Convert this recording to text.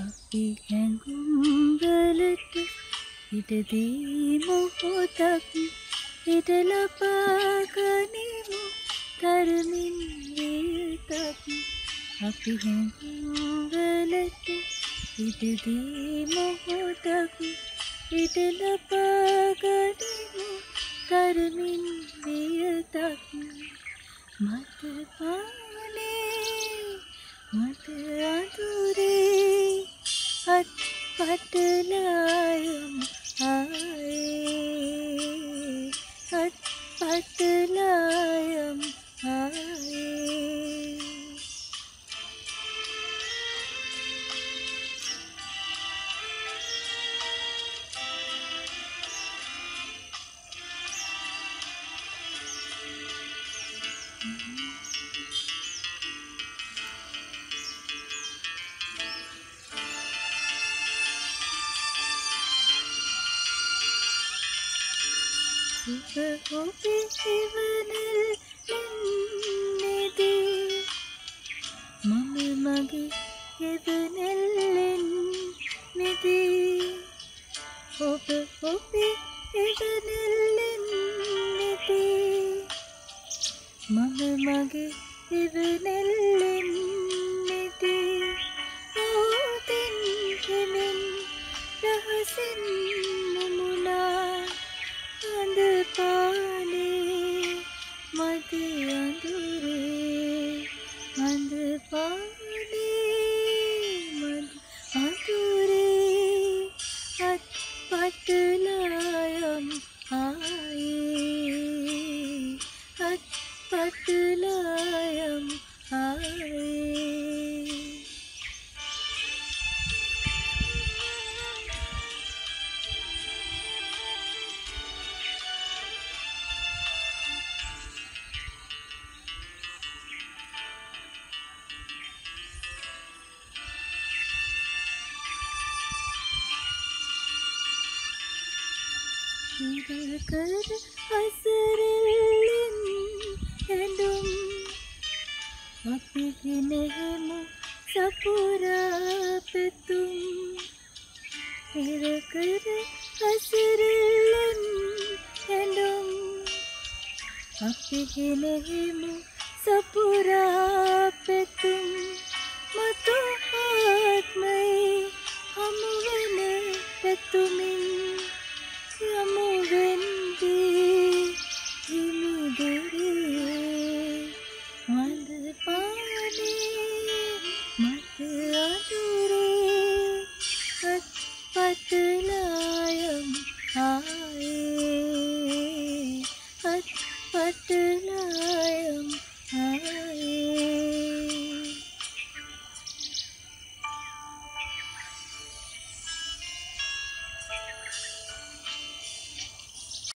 அபியங்களுக்கு இடதே மோதக்கு இடலபாகனிமு தருமின் வேதக்கு அபியங்களுக்கு இடதே மோதக்கு இடலபாகனிமு தருமின் வேதக்கு मतपाने मत आधुरे अटपटलायम आए अटपटलायम आए gopi jivanil nennede mama mage yevanil nennede gopi jivanil nennede mama mage yevanil nennede o tin kemen rahasin namuna पाले मति अंधुरे अंध पाले मति अंधुरे अटपटलायम आए अटपटलायम आए Kar asrillin endum appinehem sapura petum kar asrillin endum appinehem sapura petum mato atmai hamvane petumin yamuvendi jimudere vandapane matadure patpatla